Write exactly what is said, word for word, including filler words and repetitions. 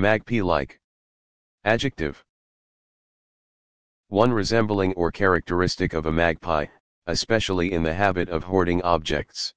Magpie-like. Adjective. One resembling or characteristic of a magpie, especially in the habit of hoarding objects.